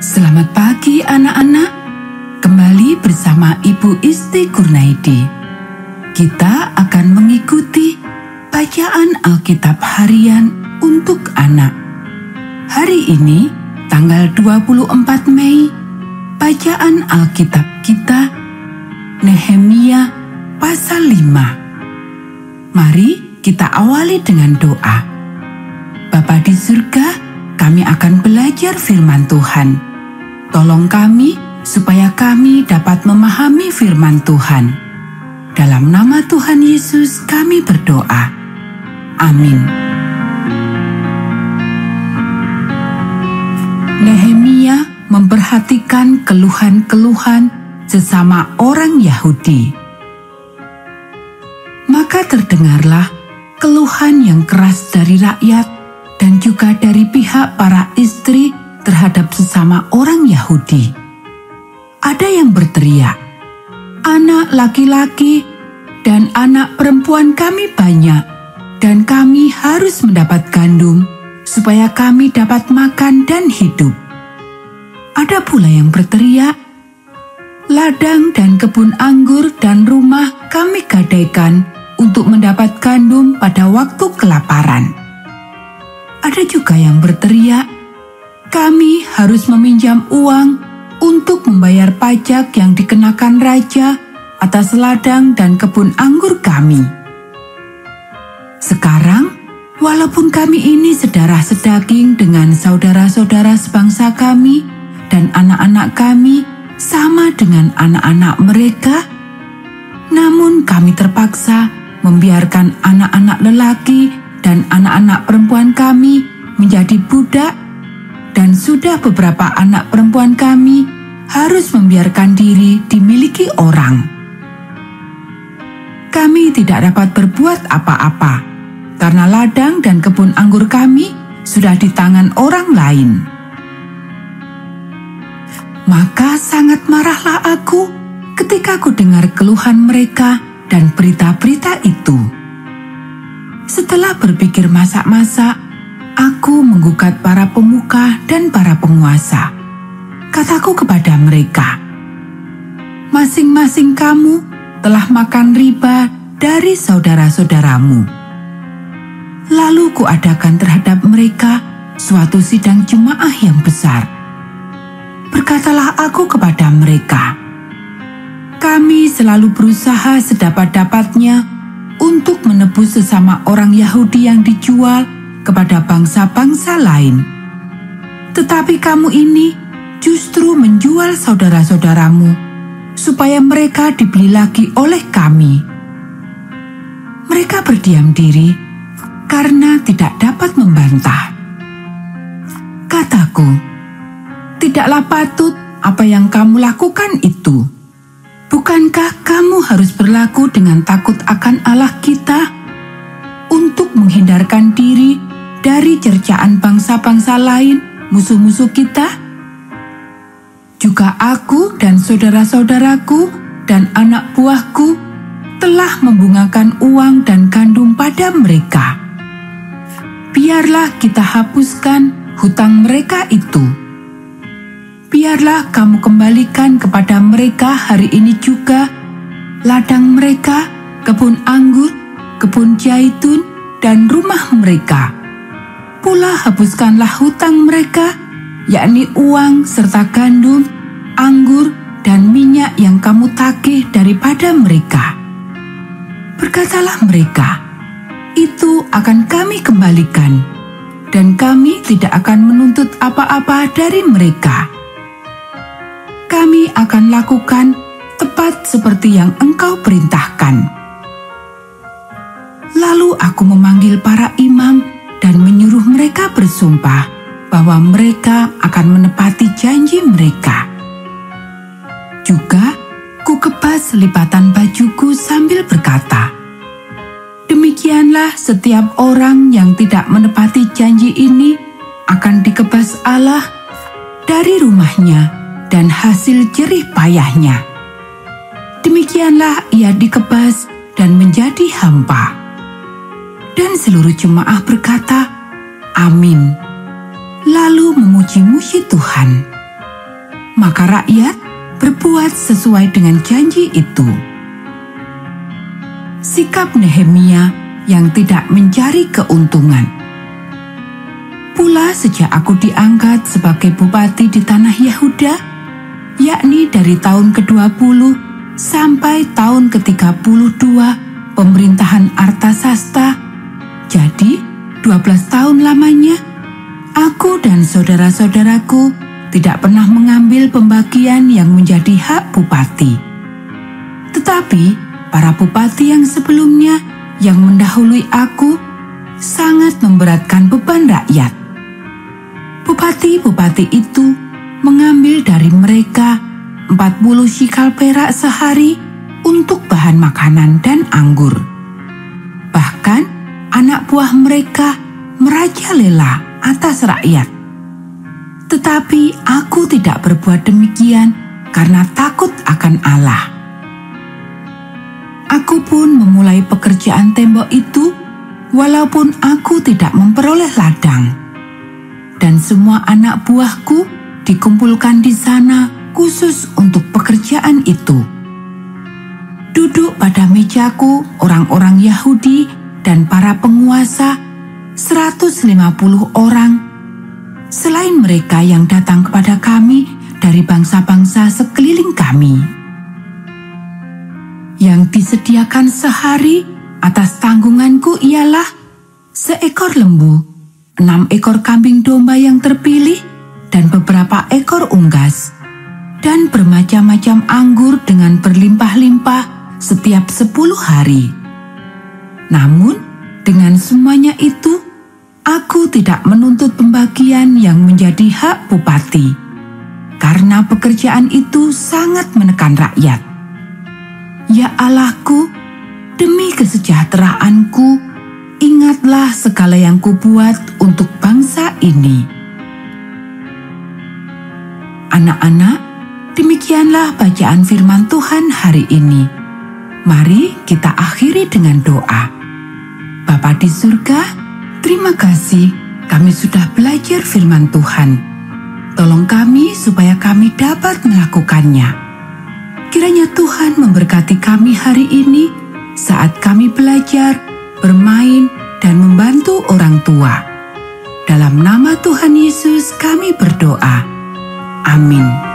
Selamat pagi anak-anak, kembali bersama Ibu Isti Kurnaidi. Kita akan mengikuti bacaan Alkitab harian untuk anak. Hari ini tanggal 24 Mei, bacaan Alkitab kita Nehemia pasal 5. Mari kita awali dengan doa. Bapa di surga, kami akan belajar firman Tuhan. Tolong kami supaya kami dapat memahami firman Tuhan. Dalam nama Tuhan Yesus kami berdoa. Amin. Nehemia memperhatikan keluhan-keluhan sesama orang Yahudi. Maka terdengarlah keluhan yang keras dari rakyat dan juga dari pihak para istri terhadap sesama orang Yahudi. Ada yang berteriak, "Anak laki-laki dan anak perempuan kami banyak, dan kami harus mendapat gandum supaya kami dapat makan dan hidup." Ada pula yang berteriak, "Ladang dan kebun anggur dan rumah kami gadaikan untuk mendapat gandum pada waktu kelaparan." Ada juga yang berteriak, "Kami harus meminjam uang untuk membayar pajak yang dikenakan raja atas ladang dan kebun anggur kami. Sekarang, walaupun kami ini sedarah sedaging dengan saudara-saudara sebangsa kami dan anak-anak kami sama dengan anak-anak mereka, namun kami terpaksa membiarkan anak-anak lelaki dan anak-anak perempuan kami menjadi budak, dan sudah beberapa anak perempuan kami harus membiarkan diri dimiliki orang. Kami tidak dapat berbuat apa-apa, karena ladang dan kebun anggur kami sudah di tangan orang lain." Maka sangat marahlah aku ketika aku dengar keluhan mereka dan berita-berita itu. Setelah berpikir masak-masak, aku menggugat para pemuka dan para penguasa. Kataku kepada mereka, "Masing-masing kamu telah makan riba dari saudara-saudaramu." Lalu kuadakan terhadap mereka suatu sidang jemaah yang besar. Berkatalah aku kepada mereka, "Kami selalu berusaha sedapat-dapatnya untuk menebus sesama orang Yahudi yang dijual kepada bangsa-bangsa lain. Tetapi kamu ini justru menjual saudara-saudaramu, supaya mereka dibeli lagi oleh kami." Mereka berdiam diri karena tidak dapat membantah. Kataku, "Tidaklah patut apa yang kamu lakukan itu. Bukankah kamu harus berlaku dengan takut akan Allah kita untuk menghindarkan diri dari cercaan bangsa-bangsa lain, musuh-musuh kita? Juga aku dan saudara-saudaraku dan anak buahku telah membungakan uang dan gandum pada mereka. Biarlah kita hapuskan hutang mereka itu. Biarlah kamu kembalikan kepada mereka hari ini juga ladang mereka, kebun anggur, kebun zaitun, dan rumah mereka. Pula hapuskanlah hutang mereka, yakni uang serta gandum, anggur, dan minyak yang kamu tagih daripada mereka." Berkatalah mereka, "Itu akan kami kembalikan, dan kami tidak akan menuntut apa-apa dari mereka. Kami akan lakukan tepat seperti yang engkau perintahkan." Lalu aku memanggil para imam dan menyuruh mereka bersumpah bahwa mereka akan menepati janji mereka. Juga ku kebas lipatan bajuku sambil berkata, "Demikianlah setiap orang yang tidak menepati janji ini akan dikebas Allah dari rumahnya dan hasil jerih payahnya. Demikianlah ia dikebas dan menjadi hampa." Dan seluruh jemaah berkata, "Amin," lalu memuji-muji Tuhan. maka rakyat berbuat sesuai dengan janji itu. Sikap Nehemia yang tidak mencari keuntungan. Pula sejak aku diangkat sebagai bupati di tanah Yahuda, yakni dari tahun ke-20 sampai tahun ke-32 pemerintahan Artasasta, jadi 12 tahun lamanya, aku dan saudara-saudaraku tidak pernah mengambil pembagian yang menjadi hak bupati. Tetapi para bupati yang sebelumnya yang mendahului aku sangat memberatkan beban rakyat. Bupati-bupati itu mengambil dari mereka 40 shikal perak sehari untuk bahan makanan dan anggur. Bahkan anak buah mereka merajalela atas rakyat. Tetapi aku tidak berbuat demikian karena takut akan Allah. Aku pun memulai pekerjaan tembok itu walaupun aku tidak memperoleh ladang. Dan semua anak buahku dikumpulkan di sana khusus untuk pekerjaan itu. Duduk pada mejaku orang-orang Yahudi dan para penguasa 150 orang. Selain mereka yang datang kepada kami dari bangsa-bangsa sekeliling kami. Yang disediakan sehari atas tanggunganku ialah seekor lembu, 6 ekor kambing domba yang terpilih, dan beberapa ekor unggas, dan bermacam-macam anggur dengan berlimpah-limpah setiap 10 hari. Namun, dengan semuanya itu, aku tidak menuntut pembagian yang menjadi hak bupati, karena pekerjaan itu sangat menekan rakyat. Ya Allahku, demi kesejahteraanku, ingatlah segala yang kubuat untuk bangsa ini. Anak-anak, demikianlah bacaan firman Tuhan hari ini. Mari kita akhiri dengan doa. Bapa di surga, terima kasih, kami sudah belajar firman Tuhan. Tolong kami supaya kami dapat melakukannya. Kiranya Tuhan memberkati kami hari ini saat kami belajar, bermain, dan membantu orang tua. Dalam nama Tuhan Yesus kami berdoa. Amin.